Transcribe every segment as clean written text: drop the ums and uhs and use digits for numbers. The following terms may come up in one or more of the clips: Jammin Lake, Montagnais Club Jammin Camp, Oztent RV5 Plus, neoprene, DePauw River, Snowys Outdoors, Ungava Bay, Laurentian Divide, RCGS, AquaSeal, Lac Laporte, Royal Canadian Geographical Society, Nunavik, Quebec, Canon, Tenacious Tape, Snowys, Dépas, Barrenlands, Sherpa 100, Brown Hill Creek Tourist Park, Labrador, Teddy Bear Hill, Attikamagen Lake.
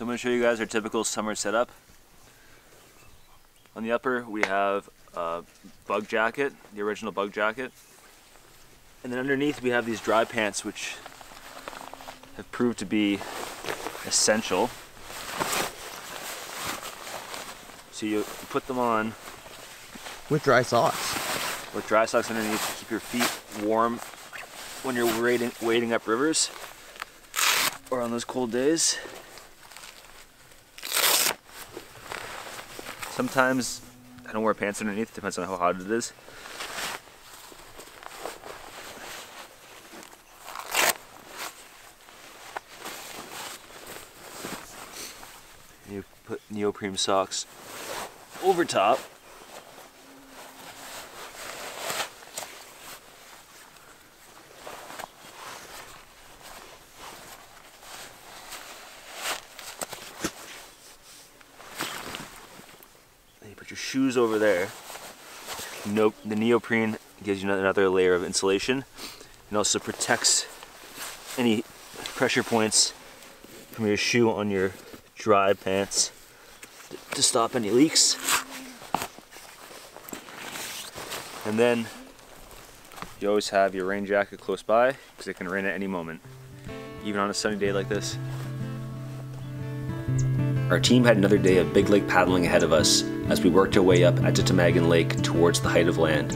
So I'm going to show you guys our typical summer setup. On the upper we have a bug jacket, the original bug jacket. And then underneath we have these dry pants which have proved to be essential. So you put them on with dry socks. With dry socks underneath to keep your feet warm when you're wading up rivers or on those cold days. Sometimes I don't wear pants underneath, depends on how hot it is. You put neoprene socks over top. Shoes over there. Nope, the neoprene gives you another layer of insulation and also protects any pressure points from your shoe on your dry pants to stop any leaks. And then you always have your rain jacket close by because it can rain at any moment, even on a sunny day like this. Our team had another day of big lake paddling ahead of us as we worked our way up Attikamagen Lake towards the height of land.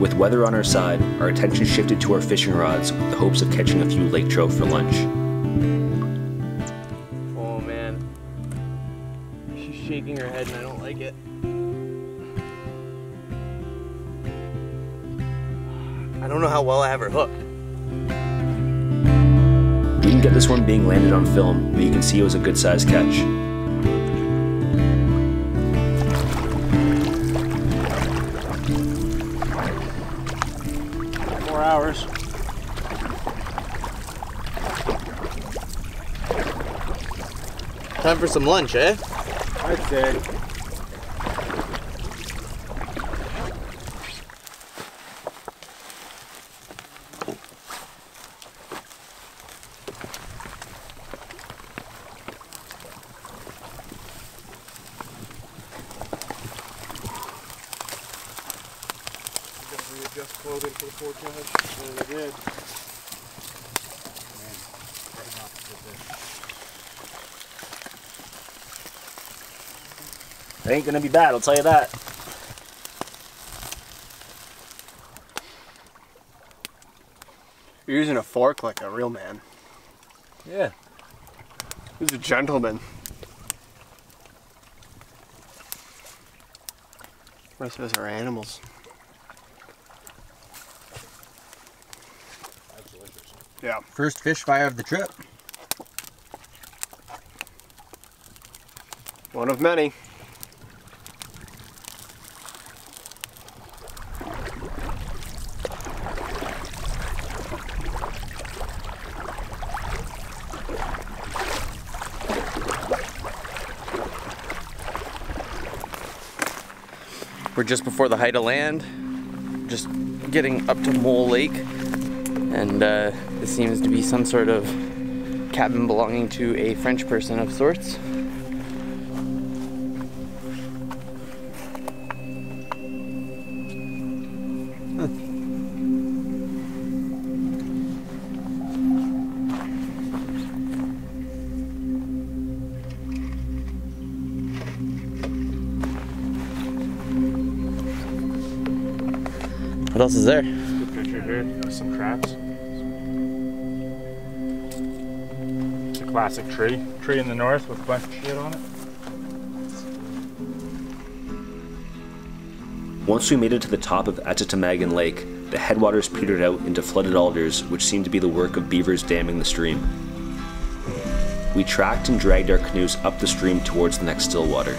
With weather on our side, our attention shifted to our fishing rods with the hopes of catching a few lake trout for lunch. Oh man, she's shaking her head and I don't like it. I don't know how well I have her hooked. We didn't get this one being landed on film, but you can see it was a good sized catch. More hours. Time for some lunch, eh? I'd say. It ain't gonna be bad, I'll tell you that. You're using a fork like a real man. Yeah. He's a gentleman. The rest of us are animals. Yeah. First fish fire of the trip. One of many. We're just before the height of land, just getting up to Mole Lake, and this seems to be some sort of cabin belonging to a French person of sorts. What else is there? Good picture here, some crabs. It's a classic tree in the north with a bunch of shit on it. Once we made it to the top of Attikamagen Lake, the headwaters petered out into flooded alders, which seemed to be the work of beavers damming the stream. We tracked and dragged our canoes up the stream towards the next stillwater.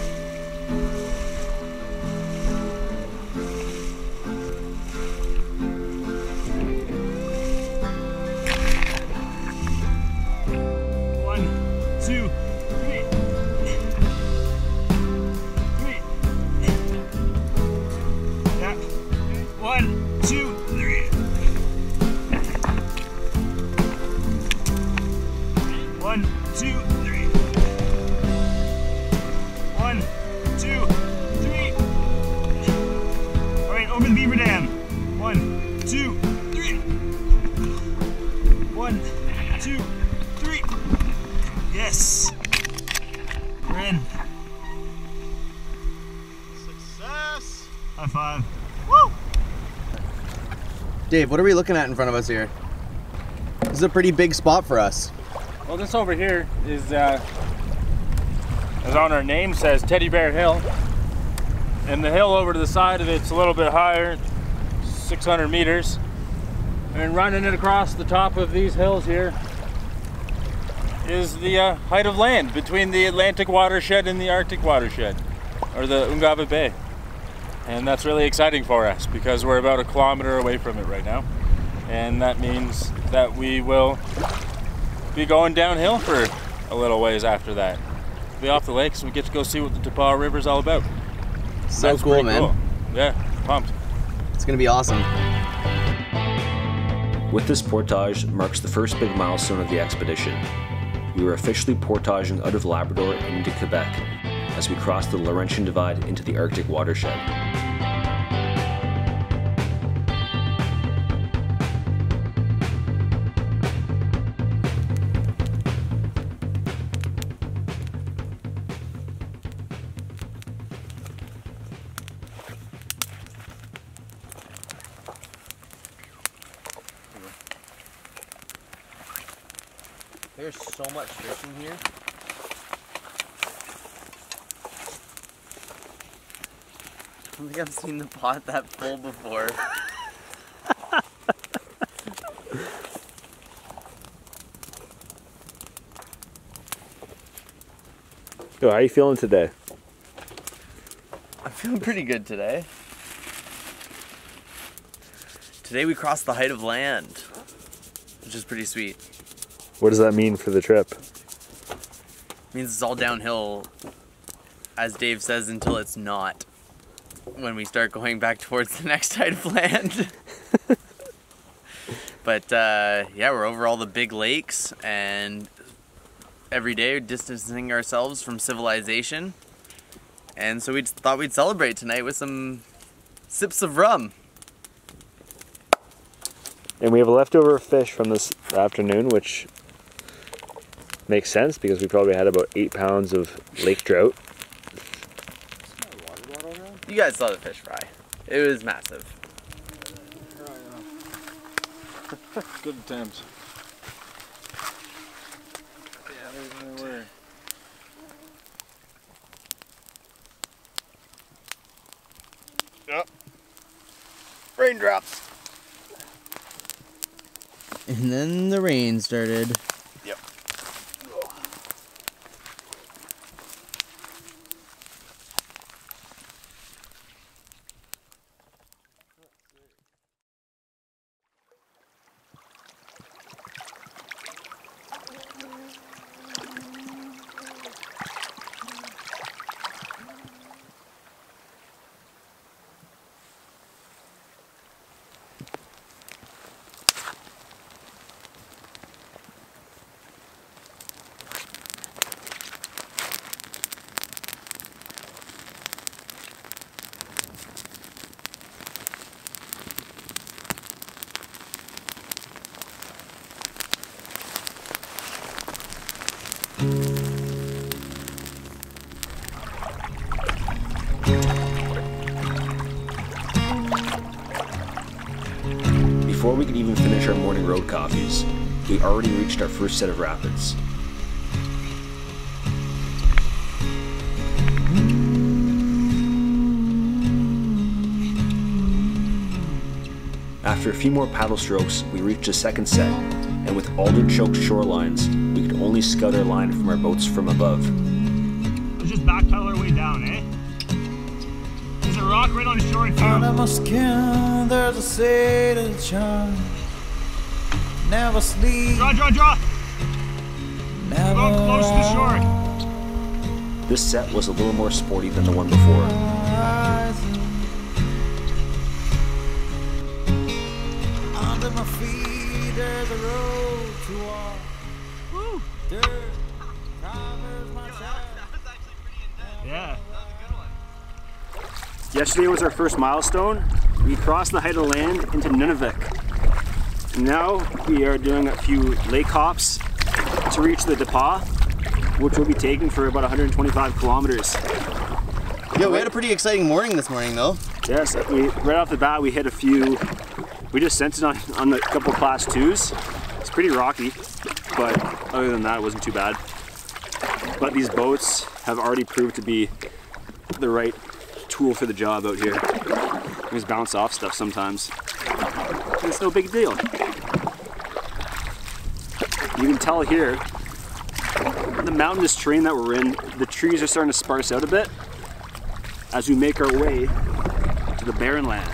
One, two. Dave, what are we looking at in front of us here? This is a pretty big spot for us. Well, this over here is, as on our name says, Teddy Bear Hill. And the hill over to the side of it's a little bit higher, 600 meters. And running it across the top of these hills here is the height of land between the Atlantic watershed and the Arctic watershed, or the Ungava Bay. And that's really exciting for us because we're about a kilometer away from it right now. And that means that we will be going downhill for a little ways after that. We'll be off the lake, so we get to go see what the DePauw River is all about. So cool, man. Cool. Yeah, pumped. It's gonna be awesome. With this portage marks the first big milestone of the expedition. We were officially portaging out of Labrador into Quebec as we crossed the Laurentian Divide into the Arctic watershed. There's so much fish in here. I don't think I've seen the pot that full before. Yo, how are you feeling today? I'm feeling pretty good today. Today we crossed the height of land, which is pretty sweet. What does that mean for the trip? It means it's all downhill, as Dave says, until it's not, when we start going back towards the next height of land. But yeah, we're over all the big lakes, and every day distancing ourselves from civilization. And so we just thought we'd celebrate tonight with some sips of rum. And we have a leftover fish from this afternoon, which makes sense because we probably had about 8 pounds of lake trout. You guys saw the fish fry. It was massive. Good attempt. Yeah, there's no way. Yep. Raindrops. And then the rain started. Before we could even finish our morning road coffees, we already reached our first set of rapids. After a few more paddle strokes, we reached a second set, and with alder-choked shorelines, we could only scout our line from our boats from above. Let's just backpedal our way down, eh? There's a rock right on the shore in town. Under my skin, there's a satyr charm. Never sleep. Draw! Never go close to the shore. This set was a little more sporty than the one before. My feet, there's a road to walk. Woo! Dirt, climbers, my child. That was actually pretty intense. Yeah. That was a good one. Yesterday was our first milestone. We crossed the height of land into Nunavik. Now we are doing a few lake hops to reach the Dépas, which we'll be taking for about 125 kilometers. Yeah, we had a pretty exciting morning this morning, though. Yes, right off the bat we hit a few We just sensed it on the couple class 2s. It's pretty rocky, but other than that, it wasn't too bad. But these boats have already proved to be the right tool for the job out here. We just bounce off stuff sometimes. And it's no big deal. You can tell here, the mountainous terrain that we're in, the trees are starting to sparse out a bit as we make our way to the barren lands.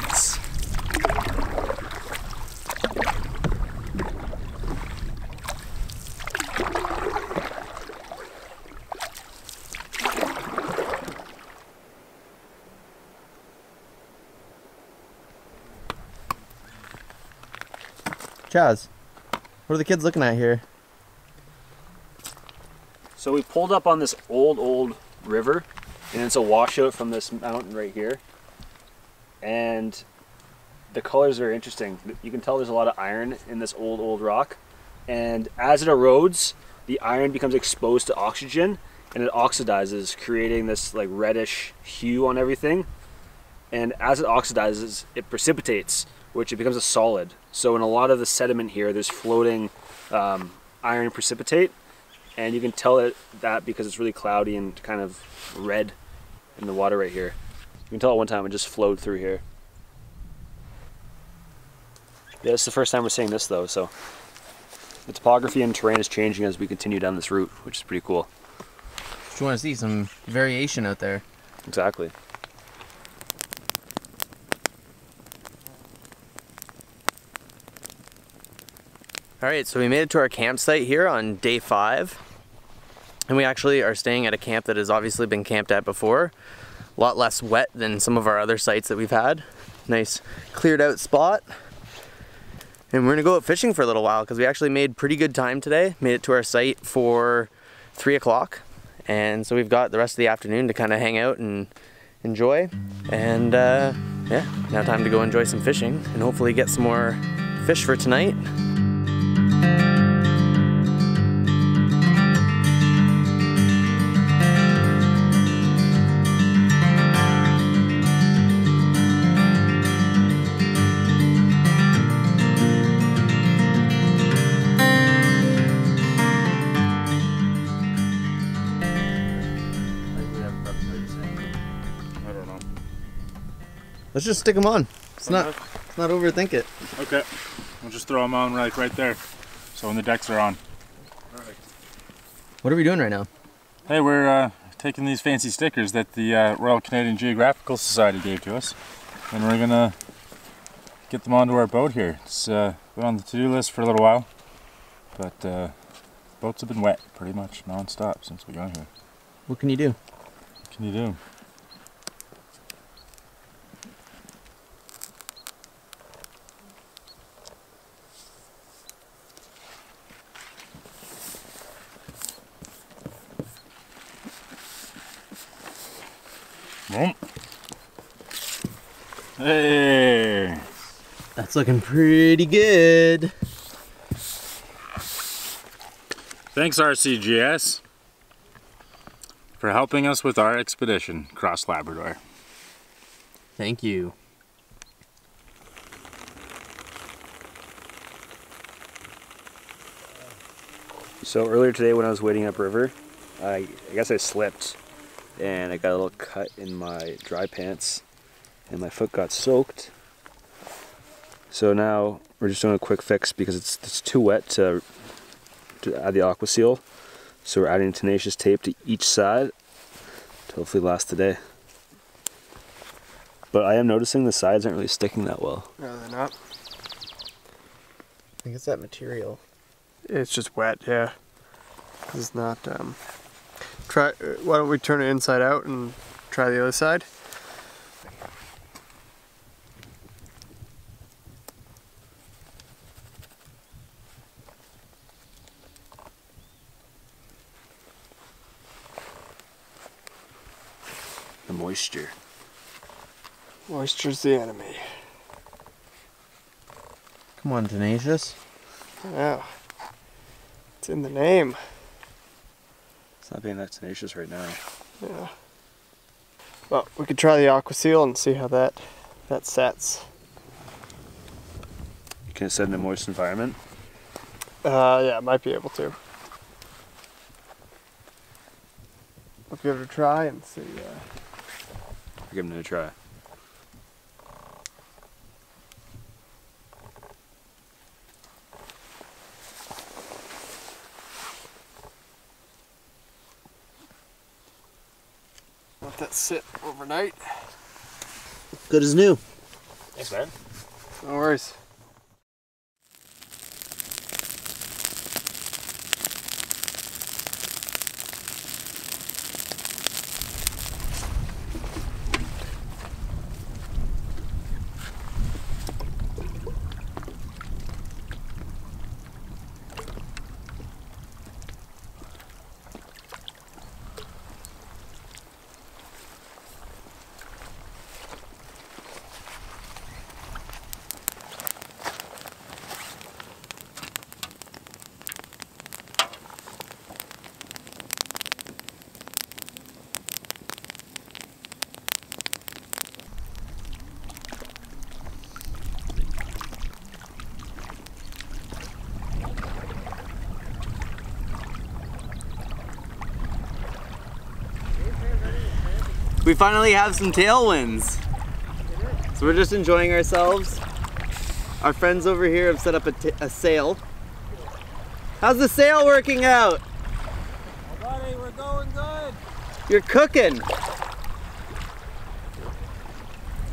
Chaz, what are the kids looking at here? So we pulled up on this old river, and it's a washout from this mountain right here. And the colors are interesting. You can tell there's a lot of iron in this old rock. And as it erodes, the iron becomes exposed to oxygen and it oxidizes, creating this like reddish hue on everything. And as it oxidizes, it precipitates, which it becomes a solid. So in a lot of the sediment here, there's floating iron precipitate. And you can tell it that because it's really cloudy and kind of red in the water right here. You can tell at one time it just flowed through here. Yeah, this is the first time we're seeing this though, so the topography and terrain is changing as we continue down this route, which is pretty cool. You want to see some variation out there. Exactly. Alright, so we made it to our campsite here on day 5. And we actually are staying at a camp that has obviously been camped at before. A lot less wet than some of our other sites that we've had. Nice cleared out spot. And we're gonna go out fishing for a little while because we actually made pretty good time today. Made it to our site for 3 o'clock. And so we've got the rest of the afternoon to kind of hang out and enjoy. And yeah, now time to go enjoy some fishing and hopefully get some more fish for tonight. Let's just stick them on. Let's not overthink it. Okay, we'll just throw them on right there. So when the decks are on. Perfect. What are we doing right now? Hey, we're taking these fancy stickers that the Royal Canadian Geographical Society gave to us, and we're gonna get them onto our boat here. It's been on the to-do list for a little while, but boats have been wet pretty much non-stop since we got here. What can you do? What can you do? Hey! That's looking pretty good. Thanks RCGS for helping us with our expedition across Labrador. Thank you. So earlier today when I was wading upriver, I guess I slipped. And I got a little cut in my dry pants and my foot got soaked. So now we're just doing a quick fix because it's too wet to add the AquaSeal. So we're adding Tenacious Tape to each side to hopefully last today. But I am noticing the sides aren't really sticking that well. No, they're not. I think it's that material. It's just wet, yeah. It's not, why don't we turn it inside out and try the other side? The moisture. Moisture's the enemy. Come on, Tenacious. Yeah. It's in the name. It's not being that tenacious right now. Yeah. Well, we could try the AquaSeal and see how that sets. Can it set in a moist environment? Yeah, it might be able to. Let's give it a try and see. We're giving it a try. Let that sit overnight. Good as new. Thanks, man. No worries. We finally have some tailwinds. So we're just enjoying ourselves. Our friends over here have set up a sail. How's the sail working out? Oh, buddy, we're going good. You're cooking.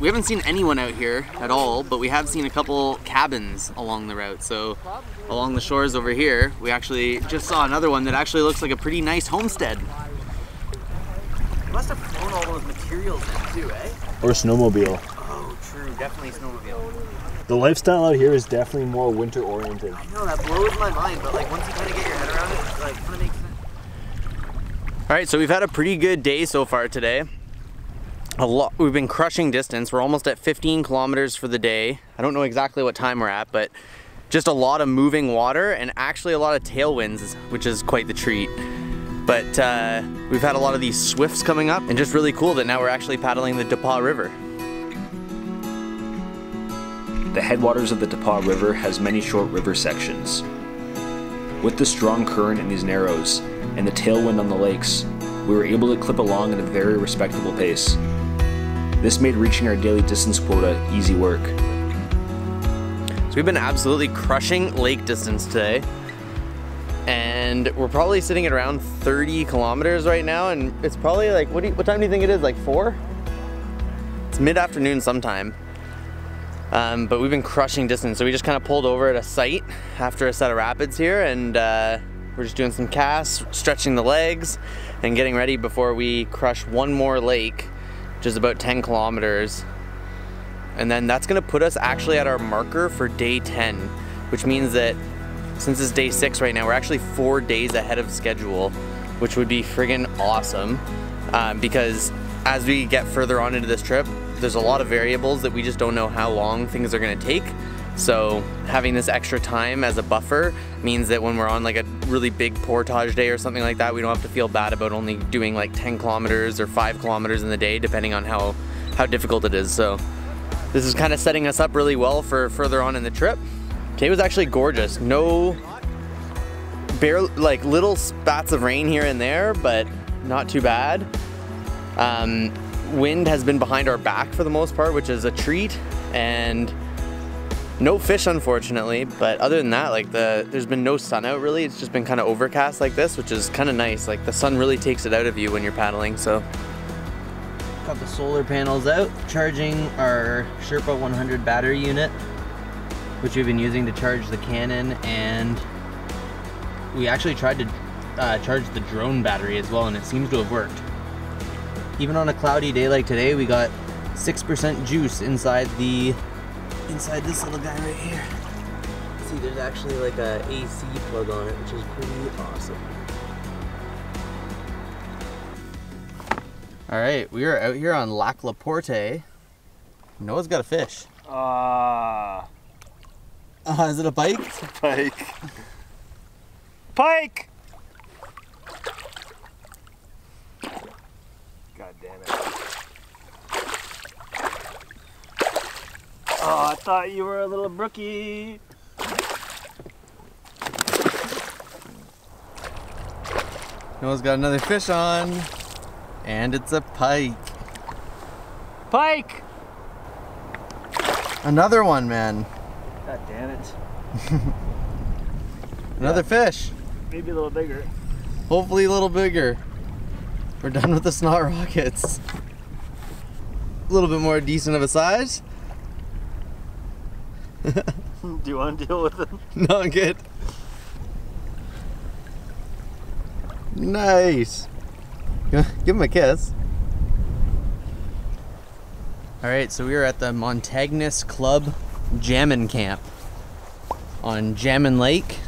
We haven't seen anyone out here at all, but we have seen a couple cabins along the route. So along the shores over here, we actually just saw another one that actually looks like a pretty nice homestead. Must have thrown all those materials in too, eh? Or snowmobile. Oh, true. Definitely snowmobile. The lifestyle out here is definitely more winter oriented. I know, that blows my mind, but like once you kind of get your head around it, like kind of makes sense. All right, so we've had a pretty good day so far today. We've been crushing distance. We're almost at 15 kilometers for the day. I don't know exactly what time we're at, but just a lot of moving water and actually a lot of tailwinds, which is quite the treat. But we've had a lot of these swifts coming up, and just really cool that now we're actually paddling the DePauw River. The headwaters of the DePauw River has many short river sections. With the strong current in these narrows and the tailwind on the lakes, we were able to clip along at a very respectable pace. This made reaching our daily distance quota easy work. So we've been absolutely crushing lake distance today. And we're probably sitting at around 30 kilometers right now, and it's probably like, what time do you think it is, like 4? It's mid-afternoon sometime. But we've been crushing distance, so we just kind of pulled over at a site after a set of rapids here, and we're just doing some casts, stretching the legs, and getting ready before we crush one more lake, which is about 10 kilometers. And then that's gonna put us actually at our marker for day 10, which means that since it's day 6 right now, we're actually 4 days ahead of schedule, which would be friggin' awesome, because as we get further on into this trip, there's a lot of variables that we just don't know how long things are gonna take. So having this extra time as a buffer means that when we're on like a really big portage day or something like that, we don't have to feel bad about only doing like 10 kilometers or 5 kilometers in the day, depending on how difficult it is. So this is kind of setting us up really well for further on in the trip. Today was actually gorgeous. No, barely, like little spats of rain here and there, but not too bad. Wind has been behind our back for the most part, which is a treat, and no fish unfortunately, but other than that, like there's been no sun out really. It's just been kind of overcast like this, which is kind of nice. Like the sun really takes it out of you when you're paddling, so. Got the solar panels out, charging our Sherpa 100 battery unit, which we've been using to charge the Canon, and we actually tried to charge the drone battery as well, and it seems to have worked. Even on a cloudy day like today, we got 6% juice inside this little guy right here. See, there's actually like a AC plug on it, which is pretty awesome. All right, we are out here on Lac Laporte. Noah's got a fish. Is it a pike? It's a pike. Pike! God damn it. Oh, I thought you were a little brookie. Noah's got another fish on, and it's a pike. Pike! Another one, man. God damn it. Another fish. Maybe a little bigger. Hopefully a little bigger. We're done with the snot rockets. A little bit more decent of a size. Do you want to deal with them? No, I'm good. Nice. Give him a kiss. Alright, so we are at the Montagnais Club Jammin Camp on Jammin Lake.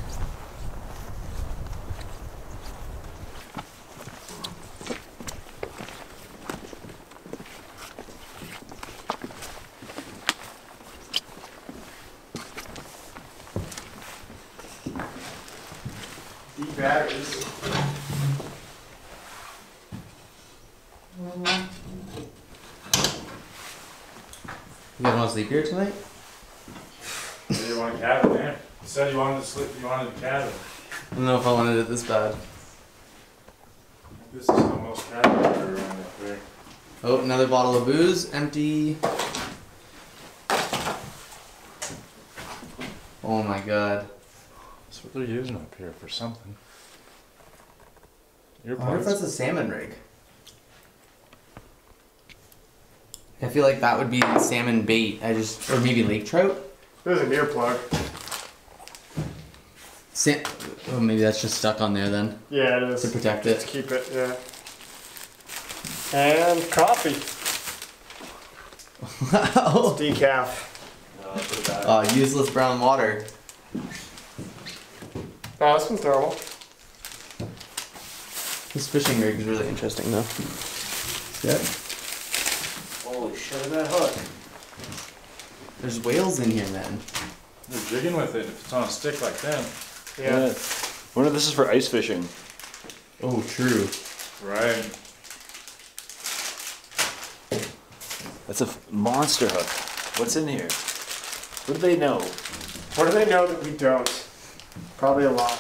Sleep here tonight? You want a cabin, man. You said you wanted to sleep, you wanted a cabin. I don't know if I wanted it this bad. This is almost cabin water around up there. Oh, another bottle of booze, empty. Oh my god. That's what they're using up here for something. I wonder if that's a salmon rig. I feel like that would be salmon bait. Or maybe lake trout. There's an ear plug. Oh, maybe that's just stuck on there then. Yeah, it is. To protect it. To keep it, yeah. And coffee. Wow. It's decaf. Oh, useless brown water. Oh, this one's throwable. This fishing rig is really interesting though. Yeah. Holy shit, look at that hook. There's whales in here, man. They're jigging with it if it's on a stick like that. Yeah. I wonder if this is for ice fishing. Oh, true. Right. That's a monster hook. What's in here? What do they know? What do they know that we don't? Probably a lot.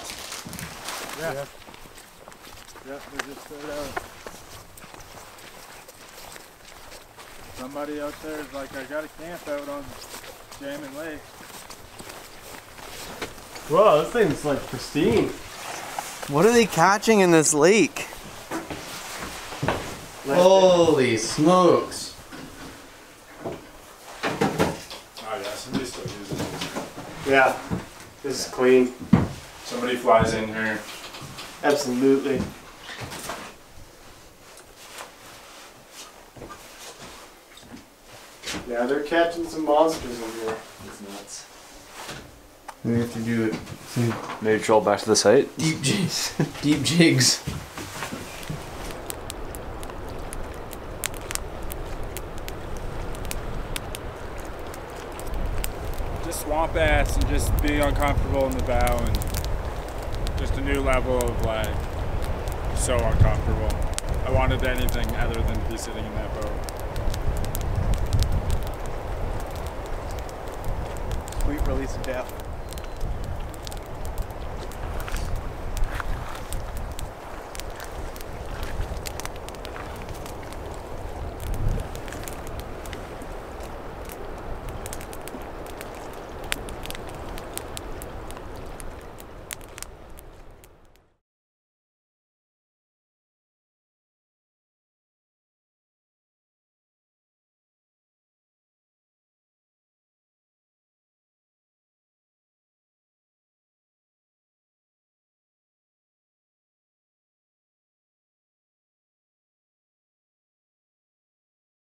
Yeah. Yeah, we just set it out. Somebody out there is like, I got a camp out on Jammin Lake. Whoa, this thing's like pristine. What are they catching in this lake? Holy smokes. Oh yeah, somebody still uses this. Yeah, this is clean. Somebody flies in here. Absolutely. Yeah, they're catching some monsters in here. It's nuts. We have to do it. Maybe troll back to the site. Deep jigs. Deep jigs. Just swamp ass and just being uncomfortable in the bow and just a new level of like so uncomfortable. I wanted anything other than to be sitting in that boat. Release of death.